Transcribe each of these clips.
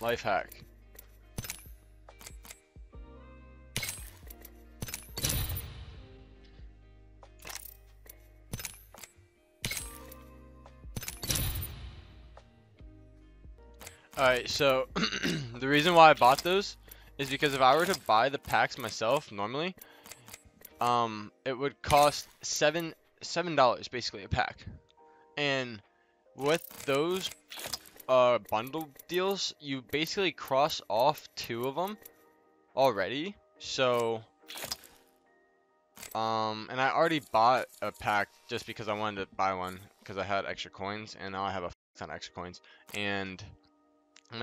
Life hack. Alright, so the reason why I bought those is because if I were to buy the packs myself normally, it would cost $7 basically a pack. And with those bundle deals, you basically cross off two of them already. So, and I already bought a pack just because I wanted to buy one because I had extra coins, and now I have a ton of extra coins. And I'm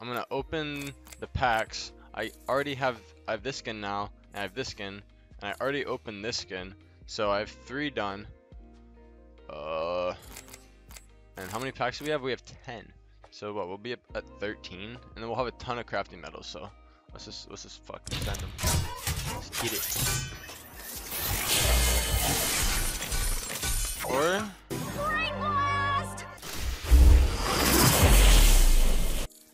gonna open the packs. I have this skin now, and I have this skin, and I already opened this skin, so I have 3 done. And how many packs do we have? We have 10. So what? We'll be up at 13, and then we'll have a ton of crafting metals. So let's just fucking send them. Let's get it. Or.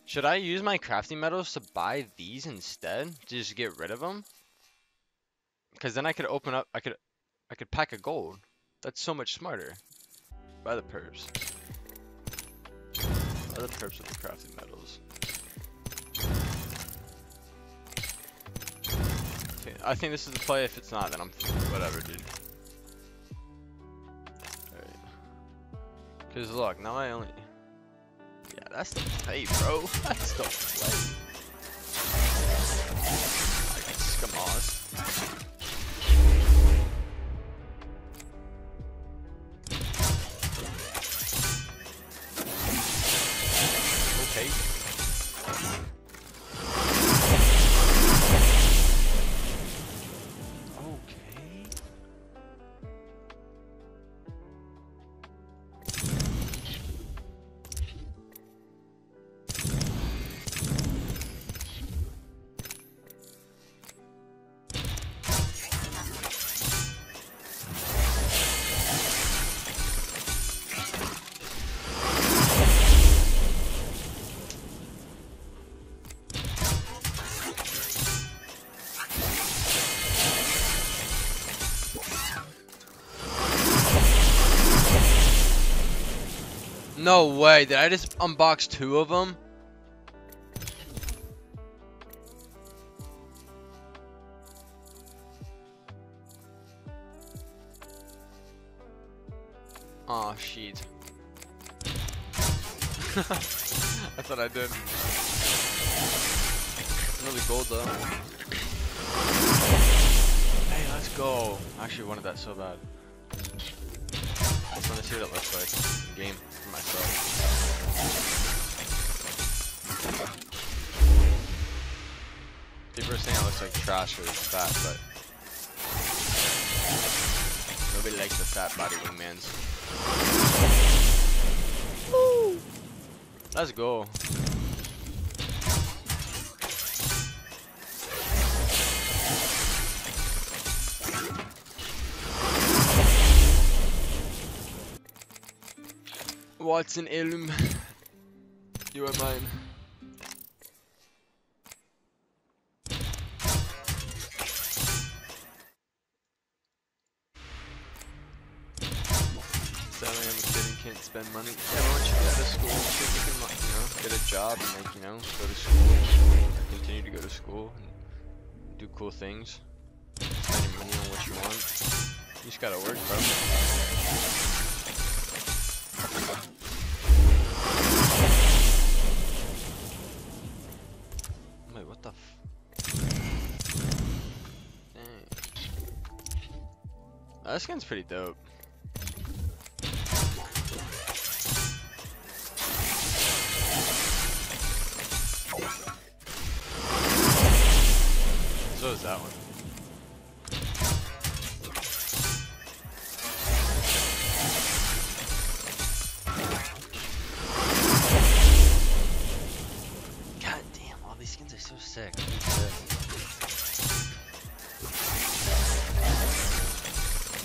Should I use my crafting metals to buy these instead? To just get rid of them? Because then I could open up, I could pack a gold. That's so much smarter. Buy the perps. Buy the perps with the crafting metals. Okay, I think this is the play. If it's not, then I'm whatever, dude. Alright. Because look, now I only... Yeah, that's the play, bro. That's the play. Like scammers. Okay. No way, did I just unbox 2 of them? Aw, oh, shit. That's what I did. Another gold though. Hey, let's go. I actually wanted that so bad. I just want to see what it looks like in game. Myself. People are saying it looks like trash or fat, but nobody likes the fat body wingmans. Woo! Let's go. Watson Ilum, you are mine. Sadly, I'm a kid and can't spend money. Yeah, why don't you get out of school? You can, like, you know, get a job and, like, you know, go to school, continue to go to school, and do cool things. Spend your money on what you want. You just gotta work, bro. Wait, what the f? Dang. Oh, that skin's pretty dope. So is that one.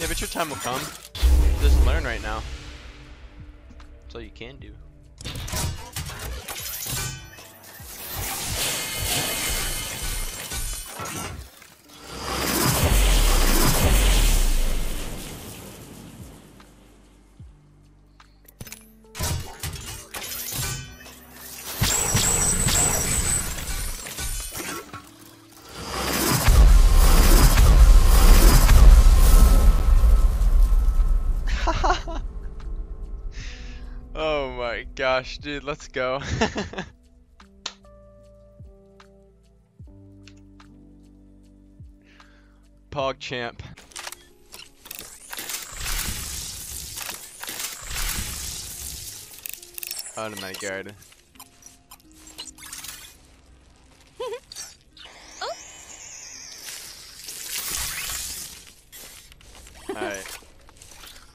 Yeah, but your time will come. Just learn right now. That's all you can do. Oh my gosh, dude, let's go. PogChamp. Oh my god.